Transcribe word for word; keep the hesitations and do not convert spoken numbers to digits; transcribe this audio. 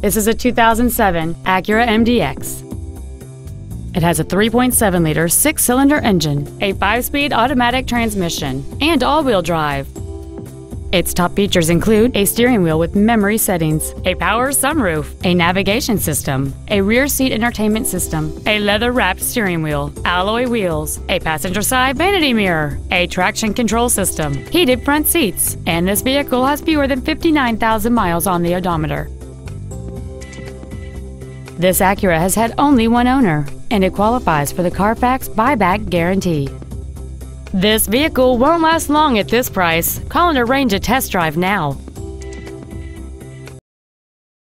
This is a two thousand seven Acura M D X. It has a three point seven liter six-cylinder engine, a five-speed automatic transmission, and all-wheel drive. Its top features include a steering wheel with memory settings, a power sunroof, a navigation system, a rear seat entertainment system, a leather-wrapped steering wheel, alloy wheels, a passenger side vanity mirror, a traction control system, heated front seats, and this vehicle has fewer than fifty-nine thousand miles on the odometer. This Acura has had only one owner, and it qualifies for the Carfax buyback guarantee. This vehicle won't last long at this price. Call and arrange a test drive now.